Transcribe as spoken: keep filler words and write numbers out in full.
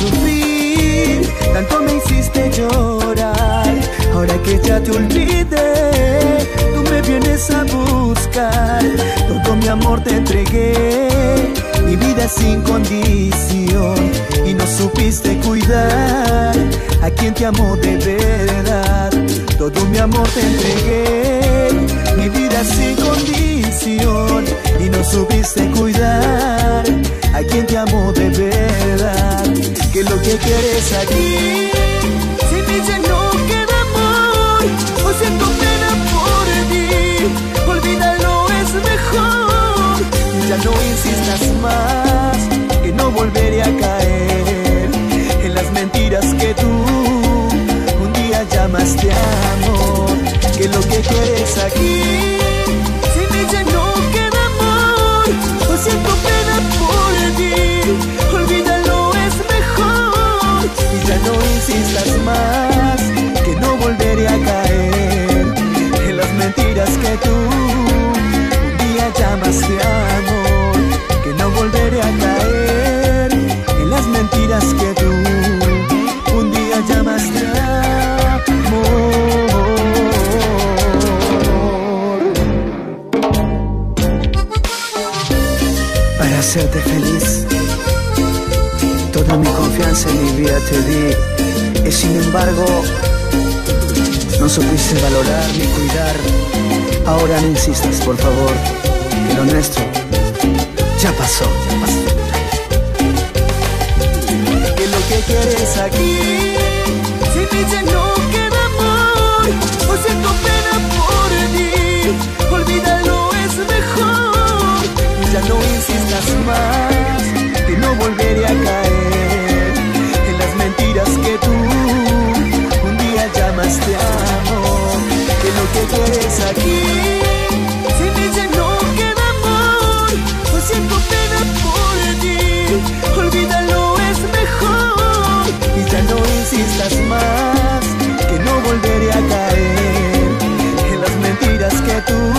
sufrir, tanto me hiciste llorar. Ahora que ya te olvidé, tú me vienes a buscar. Todo mi amor te entregué, mi vida sin condición, y no supiste cuidar a quien te amó de verdad. Todo mi amor te entregué, mi vida sin condición, y no supiste cuidar a quien te amó de verdad. ¿Qué es lo que quieres aquí? Si mi ya no queda amor, hoy siento pena por ti. Olvídalo, es mejor. Ya no insistas más, que no volveré a caer en las mentiras que tú llamaste amor. ¿Qué es lo que quieres aquí? Si mi ya no queda amor, o siento pena por ti. Olvídalo, es mejor. Y ya no insistas más, que no volveré a caer en las mentiras que tú un día llamaste amor. Que no volveré a caer en las mentiras que tú un día llamaste amor. Para hacerte feliz, toda mi confianza en mi vida te di, y sin embargo no supiste valorar ni cuidar. Ahora no insistas, por favor, que lo nuestro ya pasó, ya pasó. ¿Qué es lo que quieres aquí? Si me llenó o siento pena por ti. Olvídalo, es mejor. Ya no insistas más, que no volveré a caer en las mentiras que tú un día llamaste amor. Que lo que quieres aquí, si me ya no queda amor, o siento pena por ti. Olvídalo, es mejor. Y ya no insistas más, que no volveré a caer en las mentiras que tú